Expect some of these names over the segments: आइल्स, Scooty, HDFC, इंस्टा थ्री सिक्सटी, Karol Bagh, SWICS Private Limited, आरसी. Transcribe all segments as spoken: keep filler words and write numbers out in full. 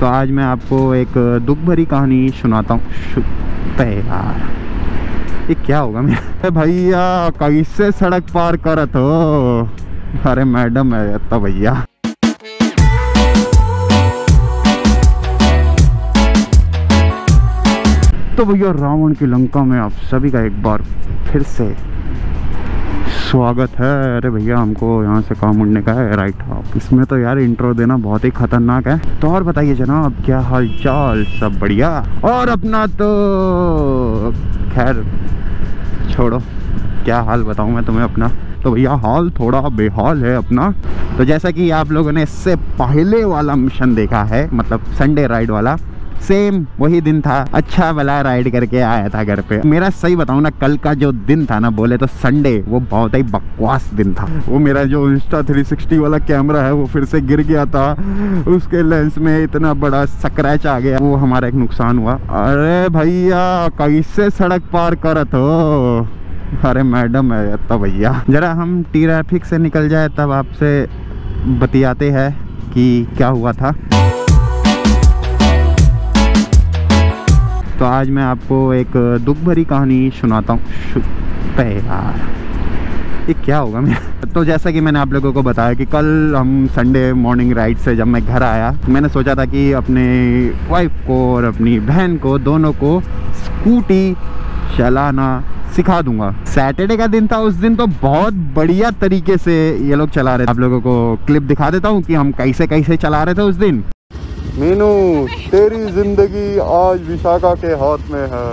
तो आज मैं आपको एक दुख भरी कहानी सुनाता हूँ। यार ये क्या होगा मेरा भैया, कैसे सड़क पार करत हो? अरे मैडम है तो भैया। तो भैया रावण की लंका में आप सभी का एक बार फिर से स्वागत है। अरे भैया हमको यहाँ से काम उड़ने का है, राइट। आप इसमें तो यार इंट्रो देना बहुत ही खतरनाक है। तो और बताइए जनाब, क्या हाल चाल? सब बढ़िया। और अपना तो खैर छोड़ो, क्या हाल बताऊँ मैं तुम्हें अपना। तो भैया हाल थोड़ा बेहाल है अपना। तो जैसा कि आप लोगों ने इससे पहले वाला मिशन देखा है, मतलब संडे राइड वाला, सेम वही दिन था। अच्छा भला राइड करके आया था घर पे। मेरा सही बताऊँ ना, कल का जो दिन था ना, बोले तो संडे, वो बहुत ही बकवास दिन था। वो मेरा जो इंस्टा थ्री सिक्सटी वाला कैमरा है वो फिर से गिर गया था। उसके लेंस में इतना बड़ा स्क्रैच आ गया, वो हमारा एक नुकसान हुआ। अरे भैया कैसे सड़क पार करत हो? अरे मैडम है तो भैया। जरा हम ट्रैफिक से निकल जाए तब आपसे बतियाते हैं कि क्या हुआ था। तो आज मैं आपको एक दुख भरी कहानी सुनाता हूँ। यार ये क्या होगा मेरा। तो जैसा कि मैंने आप लोगों को बताया कि कल हम संडे मॉर्निंग राइड से जब मैं घर आया, मैंने सोचा था कि अपने वाइफ को और अपनी बहन को, दोनों को स्कूटी चलाना सिखा दूंगा। सैटरडे का दिन था, उस दिन तो बहुत बढ़िया तरीके से ये लोग चला रहे थे। आप लोगों को क्लिप दिखा देता हूँ कि हम कैसे कैसे चला रहे थे उस दिन। मीनू तेरी जिंदगी आज विशाखा के हाथ में है।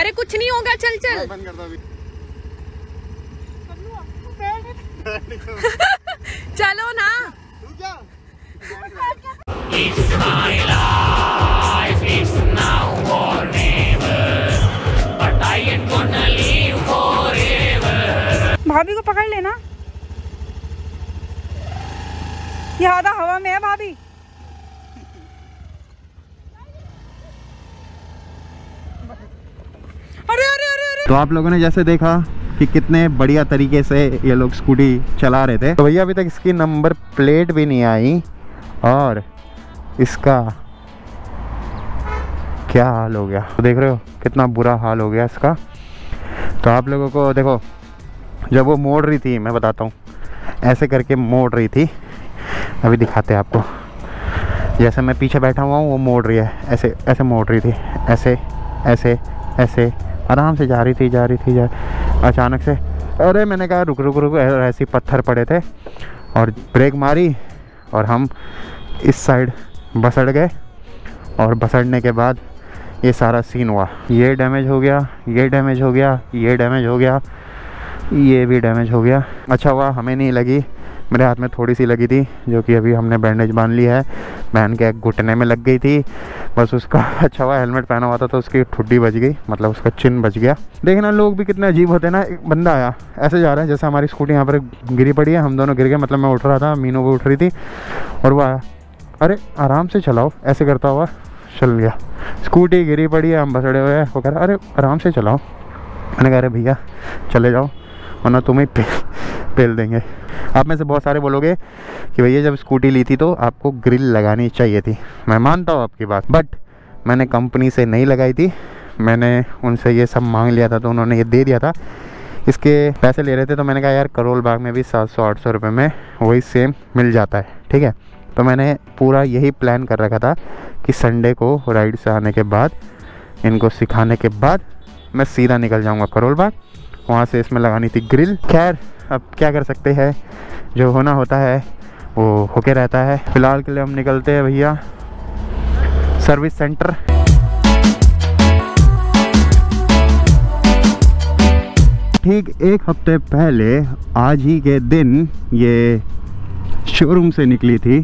अरे कुछ नहीं होगा, चल चल। बंद करता अभी। चलो ना। It's my life, it's now or never, but I ain't gonna live forever। भाभी को पकड़ लेना, ये आधा हवा में है भाभी। तो आप लोगों ने जैसे देखा कि कितने बढ़िया तरीके से ये लोग स्कूटी चला रहे थे। तो भैया अभी तक इसकी नंबर प्लेट भी नहीं आई और इसका क्या हाल हो गया। तो देख रहे हो कितना बुरा हाल हो गया इसका। तो आप लोगों को देखो, जब वो मोड़ रही थी, मैं बताता हूँ, ऐसे करके मोड़ रही थी। अभी दिखाते हैं आपको। जैसे मैं पीछे बैठा हुआ हूँ, वो मोड़ रही है, ऐसे ऐसे मोड़ रही थी, ऐसे ऐसे ऐसे आराम से जा रही थी जा रही थी जा अचानक से। अरे मैंने कहा रुक रुक रुक, ऐसे पत्थर पड़े थे और ब्रेक मारी और हम इस साइड बसड़ गए। और बसड़ने के बाद ये सारा सीन हुआ। ये डैमेज हो गया, ये डैमेज हो गया, ये डैमेज हो गया, ये भी डैमेज हो गया। अच्छा हुआ हमें नहीं लगी, मेरे हाथ में थोड़ी सी लगी थी, जो कि अभी हमने बैंडेज बांध ली है। बहन के घुटने में लग गई थी बस, उसका अच्छा हुआ हेलमेट पहना हुआ था तो उसकी ठुड्डी बच गई, मतलब उसका चिन बच गया। देखना लोग भी कितने अजीब होते हैं ना। एक बंदा आया, ऐसे जा रहा है, जैसे हमारी स्कूटी यहाँ पर गिरी पड़ी है, हम दोनों गिर गए, मतलब मैं उठ रहा था, मीनू भी उठ रही थी, और वह आया, अरे आराम से चलाओ, ऐसे करता हुआ चल गया। स्कूटी गिरी पड़ी है, हम बसड़े हुए हैं, वो कह रहा अरे आराम से चलाओ। मैंने कहा अरे भैया चले जाओ वरना तुम्हें पेल देंगे। आप में से बहुत सारे बोलोगे कि भैया जब स्कूटी ली थी तो आपको ग्रिल लगानी चाहिए थी। मैं मानता हूँ आपकी बात, बट मैंने कंपनी से नहीं लगाई थी, मैंने उनसे ये सब मांग लिया था तो उन्होंने ये दे दिया था। इसके पैसे ले रहे थे तो मैंने कहा यार करोल बाग में भी सात सौ आठ सौ रुपये में वही सेम मिल जाता है, ठीक है। तो मैंने पूरा यही प्लान कर रखा था कि संडे को राइड से आने के बाद, इनको सिखाने के बाद मैं सीधा निकल जाऊँगा करोल बाग, वहाँ से इसमें लगानी थी ग्रिल। खैर अब क्या कर सकते हैं, जो होना होता है वो होके रहता है। फिलहाल के लिए हम निकलते हैं भैया सर्विस सेंटर। ठीक एक हफ्ते पहले आज ही के दिन ये शोरूम से निकली थी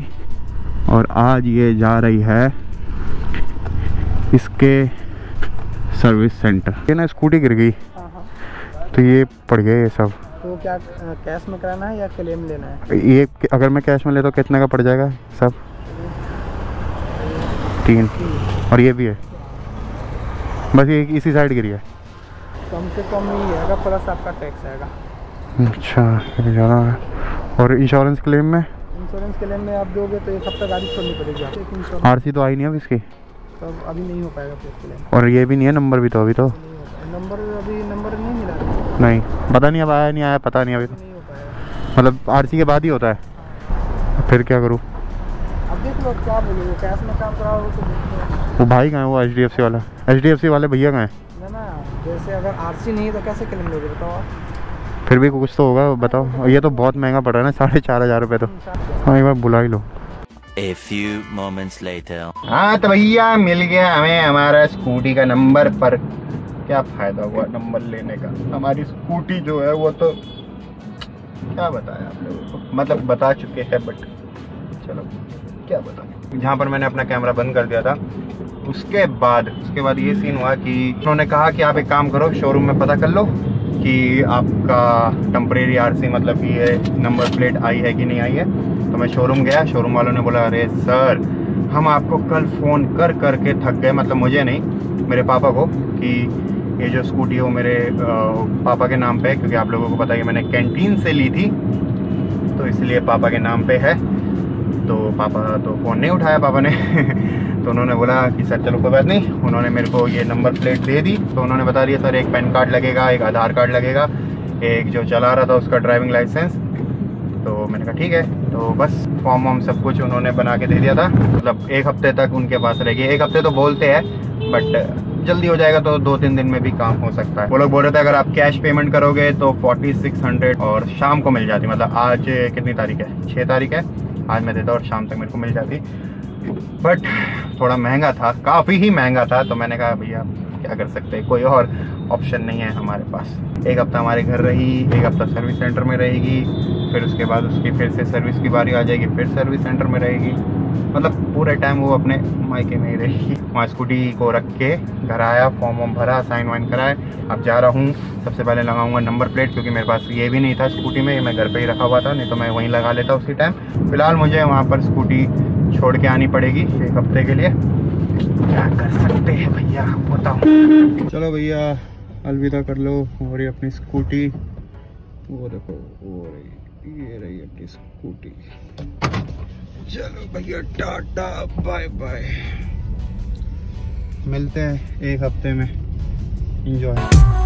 और आज ये जा रही है इसके सर्विस सेंटर। ये ना स्कूटी गिर गई तो ये पड़ गया ये सब। तो क्या कैश में कराना है या क्लेम लेना है? ये अगर मैं कैश में ले तो कितने का पड़ जाएगा सब? तीन। और ये भी है, बस ये इसी साइड गिरी है। कम से कम ही आएगा, प्लस आपका टैक्स आएगा। अच्छा, और इंश्योरेंस क्लेम में? इंश्योरेंस क्लेम में आप दोगे तो एक हफ्ता गाड़ी छोड़नी पड़ेगी। आरसी तो आई नहीं है अब इसकी, तो अभी नहीं हो पाएगा क्लेम। और ये भी नहीं है नंबर भी, तो अभी तो नंबर अभी नंबर नहीं मिला। नहीं पता नहीं अब आया नहीं आया पता नहीं अभी तो, मतलब आरसी के बाद ही होता है। फिर क्या करूँ? अब देख लो क्या बोलोगे, कैश में काम कराओ तो। वो भाई कहाँ है वो एचडीएफसी वाला? एचडीएफसी वाले भैया कहाँ है? ना जैसे अगर आरसी नहीं है तो कैसे क्लेम लोगे बताओ? फिर भी कुछ तो होगा बताओ। ये तो बहुत महंगा पड़ रहा है ना, साढ़े चार हजार रुपये तो। हाँ एक बार बुला ही लो। A few moments later. हाँ तो भैया मिल गया हमें हमारा स्कूटी का नंबर। पर क्या फायदा हुआ नंबर लेने का? हमारी स्कूटी जो है वो तो क्या बताया आप लोगों को, मतलब बता चुके हैं बट चलो क्या बताएं। जहाँ पर मैंने अपना कैमरा बंद कर दिया था उसके बाद उसके बाद ये सीन हुआ कि उन्होंने कहा कि आप एक काम करो शोरूम में पता कर लो कि आपका टेम्परेरी आरसी मतलब कि ये नंबर प्लेट आई है कि नहीं आई है। तो मैं शोरूम गया, शोरूम वालों ने बोला अरे सर हम आपको कल फ़ोन कर कर के थक गए, मतलब मुझे नहीं मेरे पापा को, कि ये जो स्कूटी है वो मेरे आ, पापा के नाम पे है, क्योंकि आप लोगों को पता है कि मैंने कैंटीन से ली थी तो इसलिए पापा के नाम पे है। तो पापा तो फ़ोन नहीं उठाया पापा ने तो उन्होंने बोला कि सर चलो कोई बात नहीं। उन्होंने मेरे को ये नंबर प्लेट दे दी तो उन्होंने बता दिया सर एक पैन कार्ड लगेगा, एक आधार कार्ड लगेगा, एक जो चला रहा था उसका ड्राइविंग लाइसेंस। तो मैंने कहा ठीक है। तो बस फॉर्म वॉर्म सब कुछ उन्होंने बना के दे दिया था, मतलब एक हफ्ते तक उनके पास रहेगी। एक हफ्ते तो बोलते हैं बट जल्दी हो जाएगा तो दो तीन दिन में भी काम हो सकता है। वो लोग बोल रहे थे अगर आप कैश पेमेंट करोगे तो फोर्टी सिक्स हंड्रेड और शाम को मिल जाती, मतलब आज कितनी तारीख है, छः तारीख है, आज मैं देता और शाम तक मेरे को मिल जाती। बट थोड़ा महंगा था, काफ़ी ही महंगा था। तो मैंने कहा भैया क्या कर सकते हैं, कोई और ऑप्शन नहीं है हमारे पास। एक हफ्ता हमारे घर रही, एक हफ्ता सर्विस सेंटर में रहेगी, फिर उसके बाद उसकी फिर से सर्विस की बारी आ जाएगी, फिर सर्विस सेंटर में रहेगी, मतलब पूरे टाइम वो अपने मायके में ही रहेगी। वहाँ स्कूटी को रख के घर आया, फॉर्म वॉर्म भरा, साइन वाइन कराए। अब जा रहा हूँ, सबसे पहले लगाऊंगा नंबर प्लेट क्योंकि मेरे पास ये भी नहीं था स्कूटी में, मैं घर पर ही रखा हुआ था, नहीं तो मैं वहीं लगा लेता उसी टाइम। फिलहाल मुझे वहाँ पर स्कूटी छोड़ के आनी पड़ेगी एक हफ्ते के लिए। क्या कर सकते हैं भैया बताओ। चलो भैया अलविदा कर लो। हो रही अपनी स्कूटी, वो देखो हो रही, ये रही अपनी स्कूटी। चलो भैया टाटा बाय बाय, मिलते हैं एक हफ्ते में। एंजॉय।